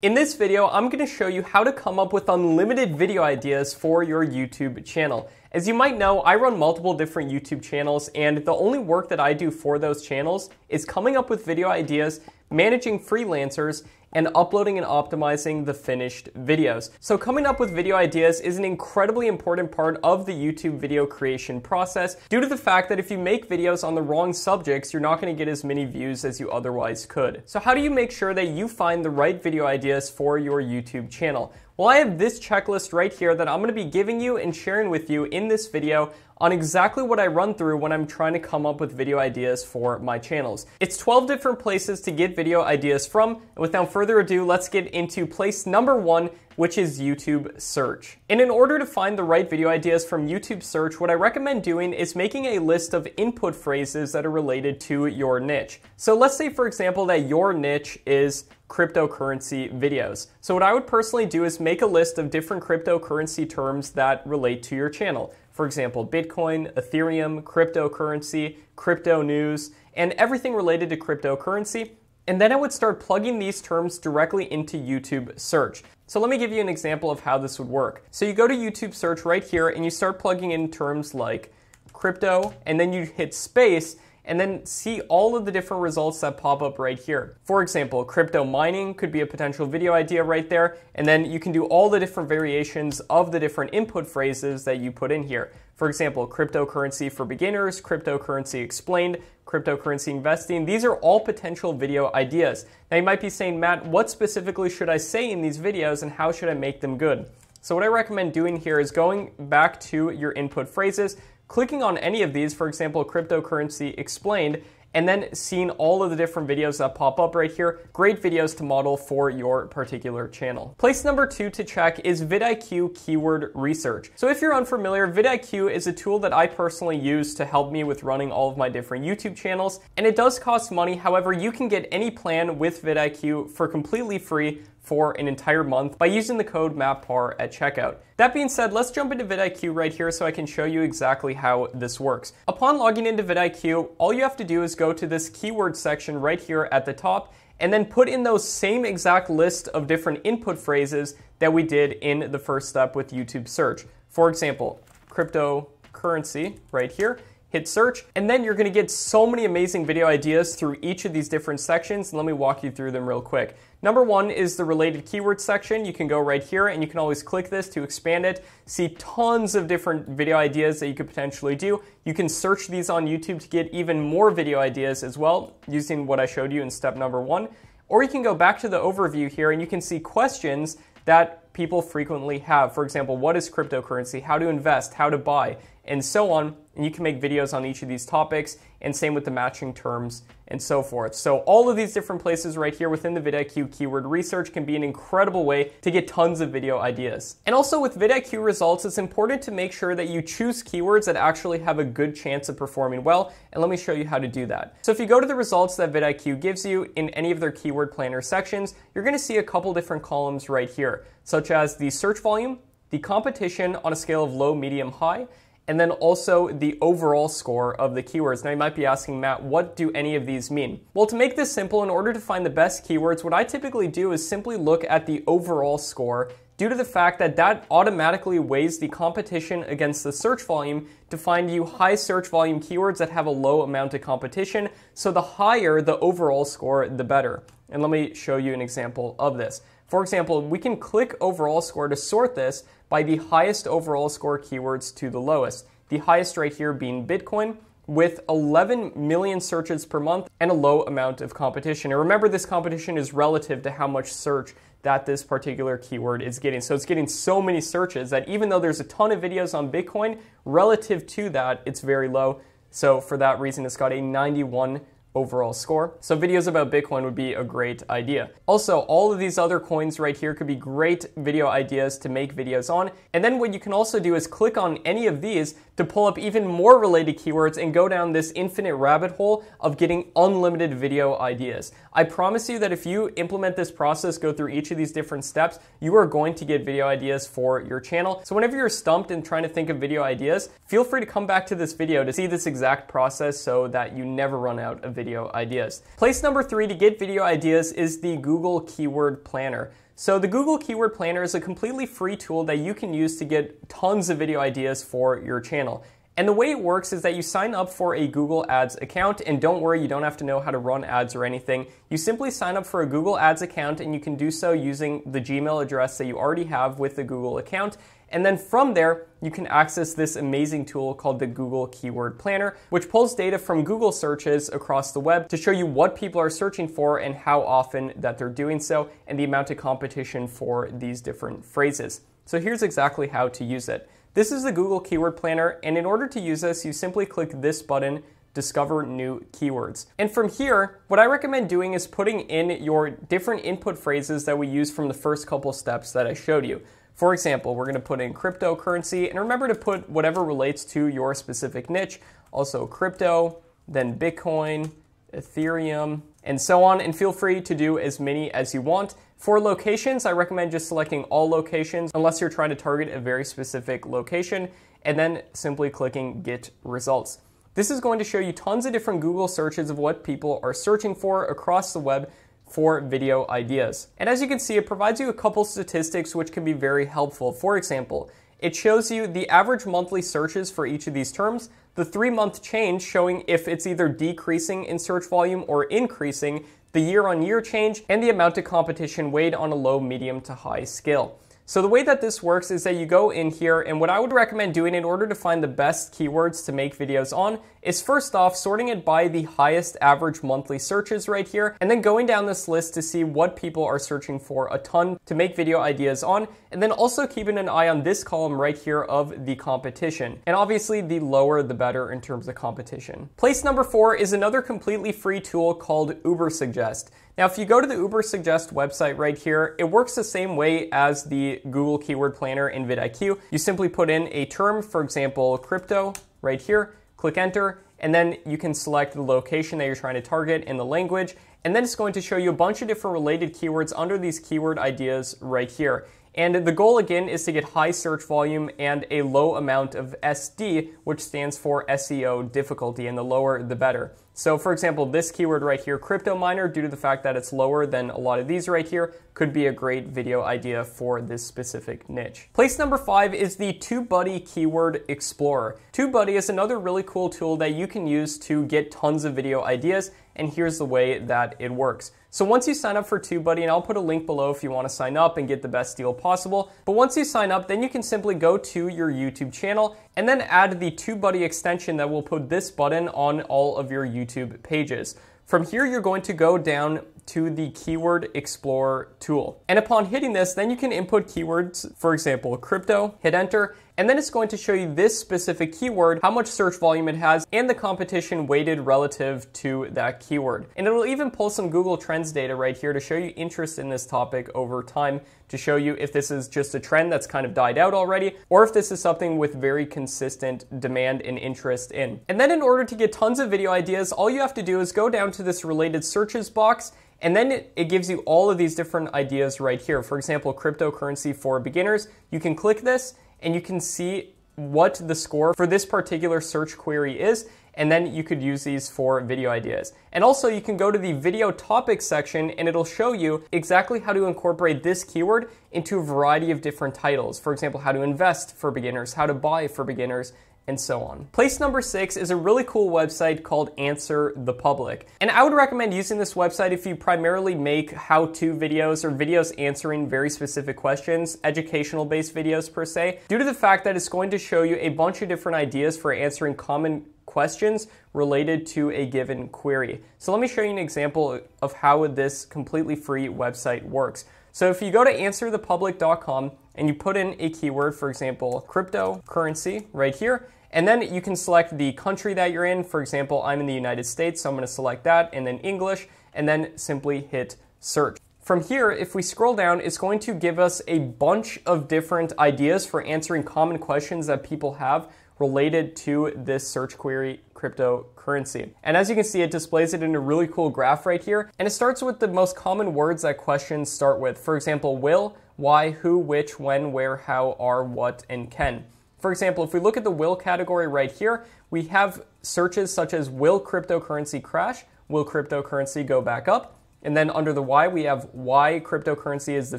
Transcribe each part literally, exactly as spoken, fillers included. In this video, I'm going to show you how to come up with unlimited video ideas for your YouTube channel. As you might know, I run multiple different YouTube channels, and the only work that I do for those channels is coming up with video ideas, managing freelancers, and uploading and optimizing the finished videos. So coming up with video ideas is an incredibly important part of the YouTube video creation process due to the fact that if you make videos on the wrong subjects, you're not going to get as many views as you otherwise could. So how do you make sure that you find the right video ideas for your YouTube channel? Well, I have this checklist right here that I'm going to be giving you and sharing with you in this video on exactly what I run through when I'm trying to come up with video ideas for my channels. It's twelve different places to get video ideas from, and without further ado, let's get into place number one, which is YouTube search. And in order to find the right video ideas from YouTube search, what I recommend doing is making a list of input phrases that are related to your niche. So let's say, for example, that your niche is cryptocurrency videos. So what I would personally do is make a list of different cryptocurrency terms that relate to your channel. For example, Bitcoin, Ethereum, cryptocurrency, crypto news, and everything related to cryptocurrency. And then I would start plugging these terms directly into YouTube search. So let me give you an example of how this would work. So you go to YouTube search right here and you start plugging in terms like crypto, and then you hit space and then see all of the different results that pop up right here. For example, crypto mining could be a potential video idea right there, and then you can do all the different variations of the different input phrases that you put in here. For example, cryptocurrency for beginners, cryptocurrency explained, cryptocurrency investing. These are all potential video ideas. Now you might be saying, Matt, what specifically should I say in these videos and how should I make them good? So what I recommend doing here is going back to your input phrases, clicking on any of these, for example, cryptocurrency explained, and then seeing all of the different videos that pop up right here. Great videos to model for your particular channel. Place number two to check is VidIQ keyword research. So if you're unfamiliar, VidIQ is a tool that I personally use to help me with running all of my different YouTube channels, and it does cost money. However, you can get any plan with VidIQ for completely free for an entire month by using the code Matt Par at checkout. That being said, let's jump into VidIQ right here so I can show you exactly how this works. Upon logging into VidIQ, all you have to do is go to this keyword section right here at the top and then put in those same exact list of different input phrases that we did in the first step with YouTube search. For example, cryptocurrency right here. Hit search, and then you're gonna get so many amazing video ideas through each of these different sections, and let me walk you through them real quick. Number one is the related keyword section. You can go right here, and you can always click this to expand it, see tons of different video ideas that you could potentially do. You can search these on YouTube to get even more video ideas as well, using what I showed you in step number one. Or you can go back to the overview here, and you can see questions that people frequently have. For example, what is cryptocurrency, how to invest, how to buy, and so on. And you can make videos on each of these topics, and same with the matching terms and so forth. So all of these different places right here within the VidIQ keyword research can be an incredible way to get tons of video ideas. And also with VidIQ results, it's important to make sure that you choose keywords that actually have a good chance of performing well, and let me show you how to do that. So if you go to the results that VidIQ gives you in any of their keyword planner sections, you're gonna see a couple different columns right here, such as the search volume, the competition on a scale of low, medium, high, and then also the overall score of the keywords. Now you might be asking, Matt, what do any of these mean? Well, to make this simple, in order to find the best keywords, what I typically do is simply look at the overall score due to the fact that that automatically weighs the competition against the search volume to find you high search volume keywords that have a low amount of competition. So the higher the overall score, the better. And let me show you an example of this. For example, we can click overall score to sort this by the highest overall score keywords to the lowest. The highest right here being Bitcoin with eleven million searches per month and a low amount of competition. And remember, this competition is relative to how much search that this particular keyword is getting. So it's getting so many searches that even though there's a ton of videos on Bitcoin, relative to that, it's very low. So for that reason, it's got a ninety-one overall score. So videos about Bitcoin would be a great idea. Also, all of these other coins right here could be great video ideas to make videos on. And then what you can also do is click on any of these to pull up even more related keywords and go down this infinite rabbit hole of getting unlimited video ideas. I promise you that if you implement this process, go through each of these different steps, you are going to get video ideas for your channel. So whenever you're stumped and trying to think of video ideas, feel free to come back to this video to see this exact process so that you never run out of video video ideas. Place number three to get video ideas is the Google Keyword Planner. So the Google Keyword Planner is a completely free tool that you can use to get tons of video ideas for your channel. And the way it works is that you sign up for a Google Ads account, and don't worry, you don't have to know how to run ads or anything. You simply sign up for a Google Ads account, and you can do so using the Gmail address that you already have with the Google account. And then from there, you can access this amazing tool called the Google Keyword Planner, which pulls data from Google searches across the web to show you what people are searching for and how often that they're doing so, and the amount of competition for these different phrases. So here's exactly how to use it. This is the Google Keyword Planner, and in order to use this, you simply click this button, Discover New Keywords. And from here, what I recommend doing is putting in your different input phrases that we use from the first couple steps that I showed you. For example, we're going to put in cryptocurrency, and remember to put whatever relates to your specific niche. Also crypto, then Bitcoin, Ethereum, and so on, and feel free to do as many as you want. For locations, I recommend just selecting all locations unless you're trying to target a very specific location, and then simply clicking Get Results. This is going to show you tons of different Google searches of what people are searching for across the web for video ideas. And as you can see, it provides you a couple statistics which can be very helpful. For example, it shows you the average monthly searches for each of these terms, the three-month change showing if it's either decreasing in search volume or increasing, the year-on-year change, and the amount of competition weighed on a low, medium to high scale. So the way that this works is that you go in here, and what I would recommend doing in order to find the best keywords to make videos on is first off sorting it by the highest average monthly searches right here, and then going down this list to see what people are searching for a ton to make video ideas on, and then also keeping an eye on this column right here of the competition. And obviously the lower the better in terms of competition. Place number four is another completely free tool called Ubersuggest. Now, if you go to the Ubersuggest website right here, it works the same way as the Google Keyword Planner in VidIQ. You simply put in a term, for example, crypto, right here, click enter, and then you can select the location that you're trying to target and the language, and then it's going to show you a bunch of different related keywords under these keyword ideas right here. And the goal again is to get high search volume and a low amount of S D, which stands for S E O difficulty, and the lower the better. So for example, this keyword right here, crypto miner, due to the fact that it's lower than a lot of these right here, could be a great video idea for this specific niche. Place number five is the TubeBuddy Keyword Explorer. TubeBuddy is another really cool tool that you can use to get tons of video ideas, and here's the way that it works. So once you sign up for TubeBuddy, and I'll put a link below if you want to sign up and get the best deal possible, but once you sign up, then you can simply go to your YouTube channel and then add the TubeBuddy extension that will put this button on all of your YouTube pages. From here, you're going to go down to the Keyword Explorer tool. And upon hitting this, then you can input keywords, for example, crypto, hit enter, and then it's going to show you this specific keyword, how much search volume it has, and the competition weighted relative to that keyword. And it'll even pull some Google Trends data right here to show you interest in this topic over time, to show you if this is just a trend that's kind of died out already, or if this is something with very consistent demand and interest in. And then in order to get tons of video ideas, all you have to do is go down to this related searches box, and then it, it gives you all of these different ideas right here. For example, cryptocurrency for beginners. You can click this and you can see what the score for this particular search query is, and then you could use these for video ideas. And also you can go to the video topics section and it'll show you exactly how to incorporate this keyword into a variety of different titles. For example, how to invest for beginners, how to buy for beginners, and so on. Place number six is a really cool website called Answer the Public. And I would recommend using this website if you primarily make how-to videos or videos answering very specific questions, educational-based videos per se, due to the fact that it's going to show you a bunch of different ideas for answering common questions related to a given query. So let me show you an example of how this completely free website works. So if you go to answer the public dot com and you put in a keyword, for example, cryptocurrency right here, and then you can select the country that you're in. For example, I'm in the United States, so I'm going to select that, and then English, and then simply hit search. From here, if we scroll down, it's going to give us a bunch of different ideas for answering common questions that people have related to this search query, cryptocurrency. And as you can see, it displays it in a really cool graph right here. And it starts with the most common words that questions start with. For example, will, why, who, which, when, where, how, are, what, and can. For example, if we look at the will category right here, we have searches such as will cryptocurrency crash, will cryptocurrency go back up? And then under the why, we have why cryptocurrency is the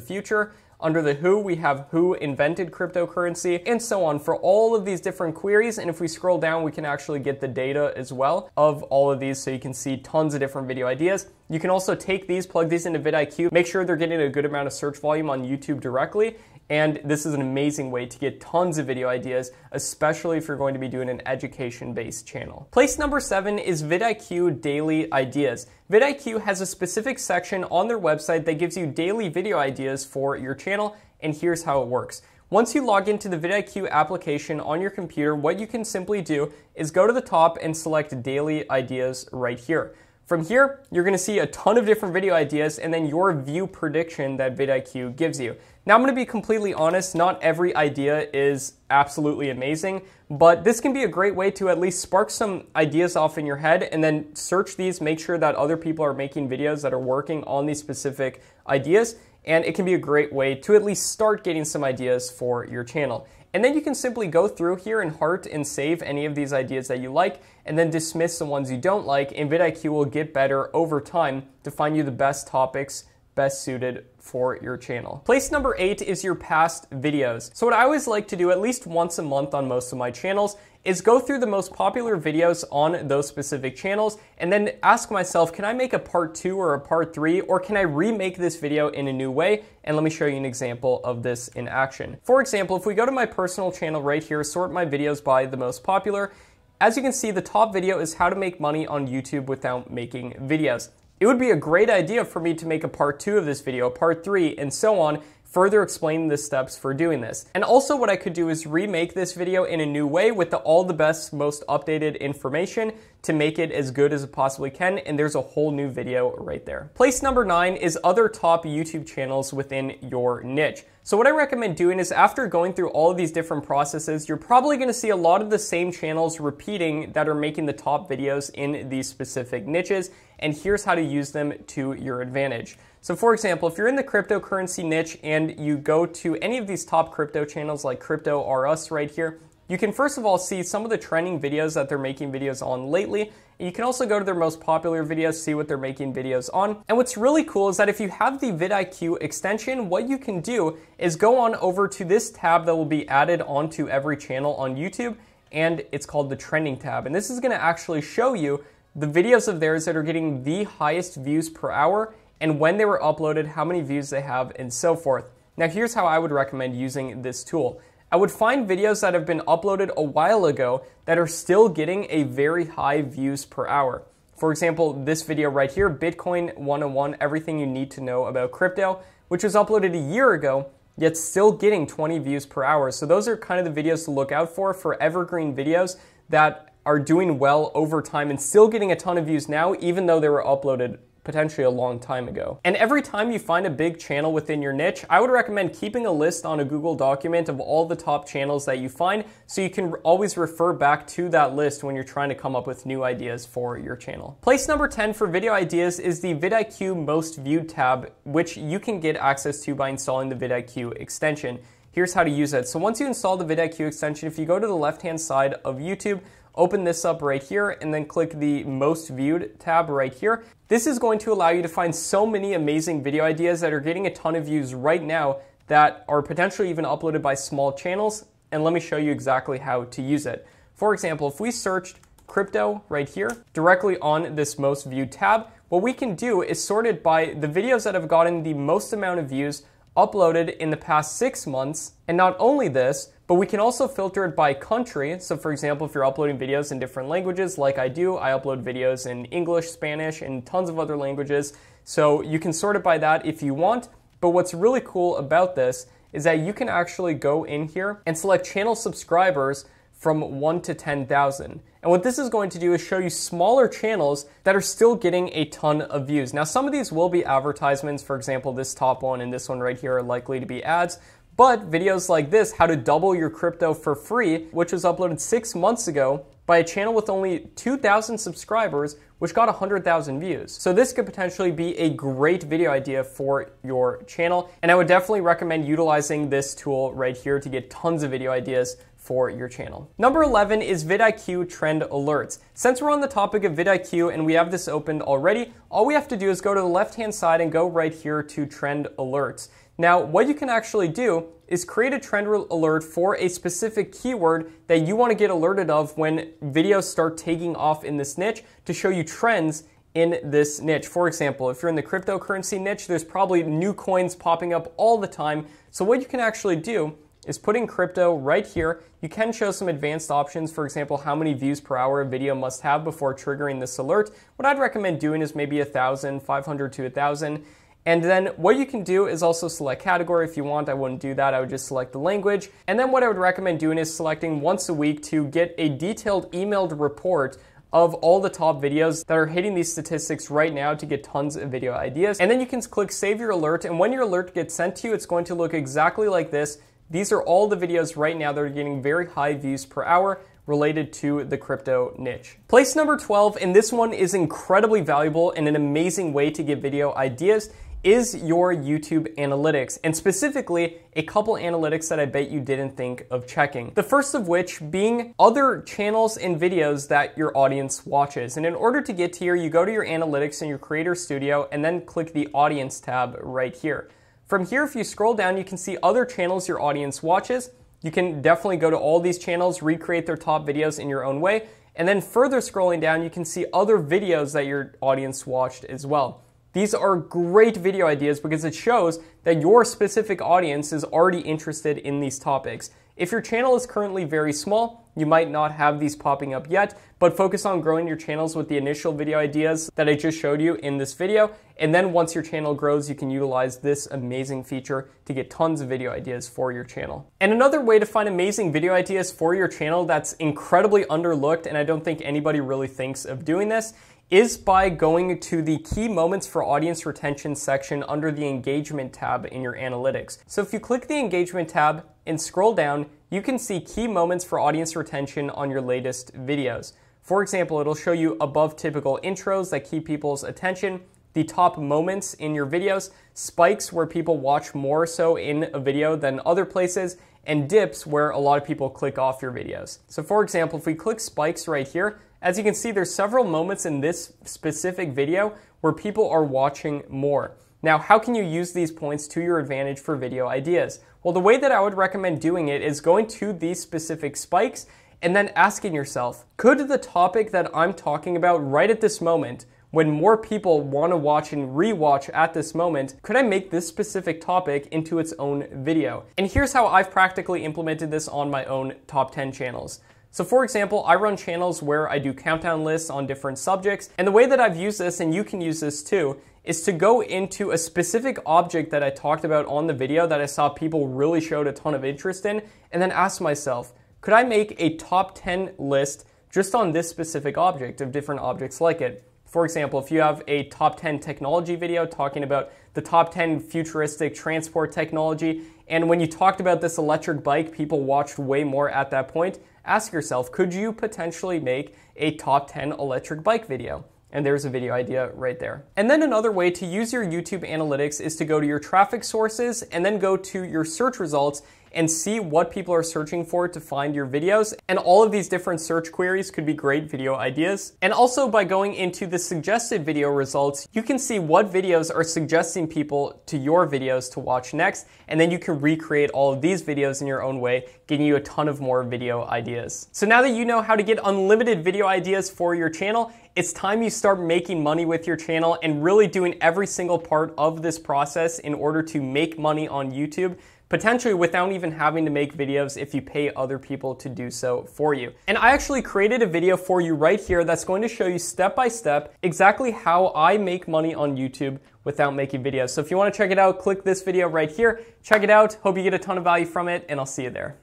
future. Under the who, we have who invented cryptocurrency, and so on for all of these different queries. And if we scroll down, we can actually get the data as well of all of these. So you can see tons of different video ideas. You can also take these, plug these into VidIQ, make sure they're getting a good amount of search volume on YouTube directly. And this is an amazing way to get tons of video ideas, especially if you're going to be doing an education-based channel. Place number seven is VidIQ Daily Ideas. VidIQ has a specific section on their website that gives you daily video ideas for your channel, and here's how it works. Once you log into the VidIQ application on your computer, what you can simply do is go to the top and select Daily Ideas right here. From here, you're gonna see a ton of different video ideas and then your view prediction that VidIQ gives you. Now I'm gonna be completely honest, not every idea is absolutely amazing, but this can be a great way to at least spark some ideas off in your head and then search these, make sure that other people are making videos that are working on these specific ideas, and it can be a great way to at least start getting some ideas for your channel. And then you can simply go through here and heart and save any of these ideas that you like, and then dismiss the ones you don't like, and VidIQ will get better over time to find you the best topics best suited for your channel. Place number eight is your past videos. So what I always like to do at least once a month on most of my channels is go through the most popular videos on those specific channels and then ask myself, can I make a part two or a part three, or can I remake this video in a new way? And let me show you an example of this in action. For example, if we go to my personal channel right here, sort my videos by the most popular, as you can see, the top video is how to make money on YouTube without making videos. It would be a great idea for me to make a part two of this video, part three, and so on, further explain the steps for doing this. And also what I could do is remake this video in a new way with the all the best, most updated information to make it as good as it possibly can, and there's a whole new video right there. Place number nine is other top YouTube channels within your niche. So what I recommend doing is after going through all of these different processes, you're probably gonna see a lot of the same channels repeating that are making the top videos in these specific niches, and here's how to use them to your advantage. So for example, if you're in the cryptocurrency niche and you go to any of these top crypto channels like Crypto R Us right here, you can first of all see some of the trending videos that they're making videos on lately. And you can also go to their most popular videos, see what they're making videos on. And what's really cool is that if you have the VidIQ extension, what you can do is go on over to this tab that will be added onto every channel on YouTube, and it's called the trending tab. And this is gonna actually show you the videos of theirs that are getting the highest views per hour, and when they were uploaded, how many views they have, and so forth. Now here's how I would recommend using this tool. I would find videos that have been uploaded a while ago that are still getting a very high views per hour. For example, this video right here, Bitcoin one oh one, Everything You Need to Know About Crypto, which was uploaded a year ago, yet still getting twenty views per hour. So those are kind of the videos to look out for, for evergreen videos that are doing well over time and still getting a ton of views now, even though they were uploaded potentially a long time ago. And every time you find a big channel within your niche, I would recommend keeping a list on a Google document of all the top channels that you find, so you can always refer back to that list when you're trying to come up with new ideas for your channel. Place number ten for video ideas is the VidIQ Most Viewed tab, which you can get access to by installing the VidIQ extension. Here's how to use it. So once you install the VidIQ extension, if you go to the left-hand side of YouTube, open this up right here, and then click the Most Viewed tab right here. This is going to allow you to find so many amazing video ideas that are getting a ton of views right now that are potentially even uploaded by small channels, and let me show you exactly how to use it. For example, if we searched crypto right here, directly on this Most Viewed tab, what we can do is sort it by the videos that have gotten the most amount of views uploaded in the past six months, and not only this, but we can also filter it by country. So for example, if you're uploading videos in different languages like I do, I upload videos in English, Spanish, and tons of other languages. So you can sort it by that if you want. But what's really cool about this is that you can actually go in here and select channel subscribers from one to ten thousand. And what this is going to do is show you smaller channels that are still getting a ton of views. Now some of these will be advertisements. For example, this top one and this one right here are likely to be ads. But videos like this, how to double your crypto for free, which was uploaded six months ago, by a channel with only two thousand subscribers, which got one hundred thousand views. So this could potentially be a great video idea for your channel, and I would definitely recommend utilizing this tool right here to get tons of video ideas for your channel. Number eleven is VidIQ Trend Alerts. Since we're on the topic of VidIQ and we have this opened already, all we have to do is go to the left-hand side and go right here to Trend Alerts. Now, what you can actually do is create a trend alert for a specific keyword that you want to get alerted of when videos start taking off in this niche to show you trends in this niche. For example, if you're in the cryptocurrency niche, there's probably new coins popping up all the time. So what you can actually do is put in crypto right here. You can show some advanced options, for example, how many views per hour a video must have before triggering this alert. What I'd recommend doing is maybe one thousand, five hundred to one thousand. And then what you can do is also select category if you want. I wouldn't do that, I would just select the language. And then what I would recommend doing is selecting once a week to get a detailed emailed report of all the top videos that are hitting these statistics right now to get tons of video ideas. And then you can click save your alert, and when your alert gets sent to you, it's going to look exactly like this. These are all the videos right now that are getting very high views per hour related to the crypto niche. Place number twelve, and this one is incredibly valuable and an amazing way to get video ideas, is your YouTube analytics, and specifically a couple analytics that I bet you didn't think of checking. The first of which being other channels and videos that your audience watches. And in order to get here, you go to your analytics in your Creator Studio and then click the Audience tab right here. From here, if you scroll down, you can see other channels your audience watches. You can definitely go to all these channels, recreate their top videos in your own way, and then further scrolling down, you can see other videos that your audience watched as well. These are great video ideas because it shows that your specific audience is already interested in these topics. If your channel is currently very small, you might not have these popping up yet, but focus on growing your channels with the initial video ideas that I just showed you in this video. And then once your channel grows, you can utilize this amazing feature to get tons of video ideas for your channel. And another way to find amazing video ideas for your channel that's incredibly underlooked, and I don't think anybody really thinks of doing this, is by going to the Key Moments for Audience Retention section under the Engagement tab in your analytics. So if you click the Engagement tab and scroll down, you can see Key Moments for Audience Retention on your latest videos. For example, it'll show you above typical intros that keep people's attention, the top moments in your videos, spikes where people watch more so in a video than other places, and dips where a lot of people click off your videos. So for example, if we click spikes right here, as you can see, there's several moments in this specific video where people are watching more. Now, how can you use these points to your advantage for video ideas? Well, the way that I would recommend doing it is going to these specific spikes and then asking yourself, could the topic that I'm talking about right at this moment, when more people want to watch and rewatch at this moment, could I make this specific topic into its own video? And here's how I've practically implemented this on my own top ten channels. So for example, I run channels where I do countdown lists on different subjects, and the way that I've used this, and you can use this too, is to go into a specific object that I talked about on the video that I saw people really showed a ton of interest in, and then ask myself, could I make a top ten list just on this specific object of different objects like it? For example, if you have a top ten technology video talking about the top ten futuristic transport technology, and when you talked about this electric bike, people watched way more at that point, ask yourself, could you potentially make a top ten electric bike video? And there's a video idea right there. And then another way to use your YouTube analytics is to go to your traffic sources and then go to your search results and see what people are searching for to find your videos. And all of these different search queries could be great video ideas. And also by going into the suggested video results, you can see what videos are suggesting people to your videos to watch next. And then you can recreate all of these videos in your own way, getting you a ton of more video ideas. So now that you know how to get unlimited video ideas for your channel, it's time you start making money with your channel and really doing every single part of this process in order to make money on YouTube, potentially without even having to make videos if you pay other people to do so for you. And I actually created a video for you right here that's going to show you step by step exactly how I make money on YouTube without making videos. So if you want to check it out, click this video right here, check it out. Hope you get a ton of value from it, and I'll see you there.